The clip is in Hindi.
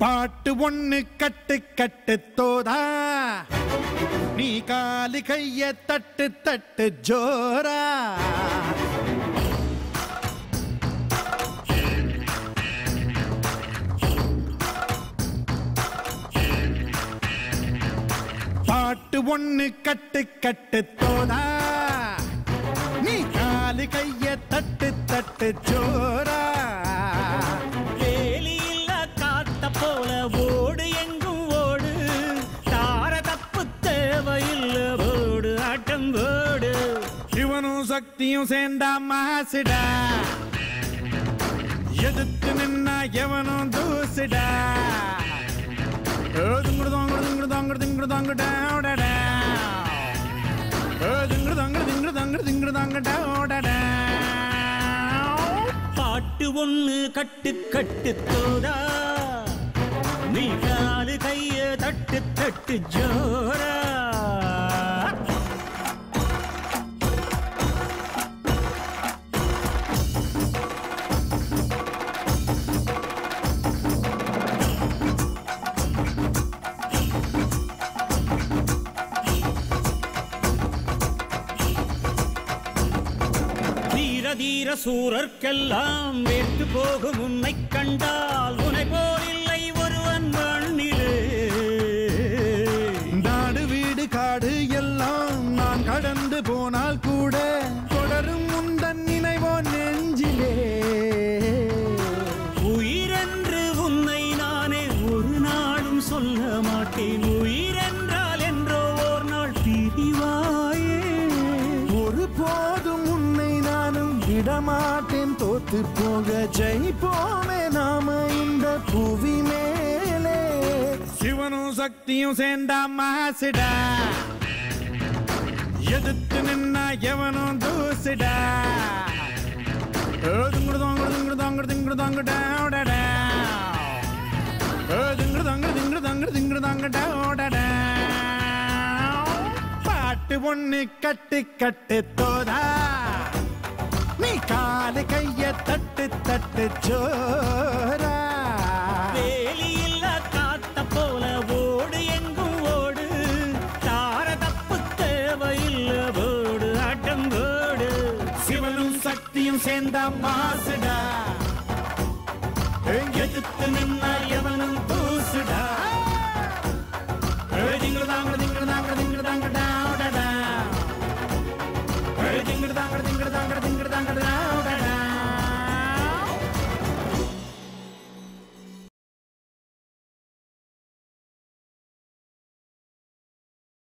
पाट्टु ओन्नु कट्टु कट्टु तोदा नी कालु कैय तट्टु तट्टु जोरा पाट्टु ओन्नु कट्टु कट्टु तोदा नी कालु कैय तट्टु तट्टु जोरा पाट्टु ओन्नु कट्टु कट्टु तोदा नी कालु कैय तट्टु तट्टु जोरा धीर सूरर्केल्लाम वेट्टु पोगुम उन्नै कंडाल उनै पोल इल्लै ओरुवन मण्णिले नाडु वीडु काडु एल्लाम नान कडंदु पोनाल कूड तोडरुम उंदन निनैवो नेंजिले उयिरेंद्रु उन्नै नाने ओरु नाळुम सोल्ल माट्टेन उयिरेंद्राल एंद्रो ओर नाळ पिरिवाये ओरु पोदुम उन्नै नाனும் விடமாட்டேன் தோத்து போக ஜெயிப்போமே நாம இந்த பூவி மேலே சிவனும் சக்தியும் சேர்ந்த மகாசிடா எதிர்த்து நின்னா எவனும் தூசிடா ஓதுங்குடு தாங்குடு திங்குடு தாங்குடு திங்குடு தாங்குடா ஓடடா ஓதுங்குடு தாங்குடு திங்குடு தாங்குடு திங்குடு தாங்குடா ஓடடா பாட்டு ஒண்ணு கட்டு கட்டு தோதா नी काल कैय तट्टु तट्टु जोरा वेली इल्ला कात्ता पोल ओडु एंगुम ओडु तार तप्पु तेवै इल्ला ओडु अडम ओडु शिवनुम शक्तियुम सेंदा मासुडा एंगेत्तु निन्ना यवनुम तूसुडा एडिंगल दांगल दिंगल दांगल दिंगल दांगल डाडा एडिंगल दांगल दिंगल दांगल दिंगल दांगल I'm gonna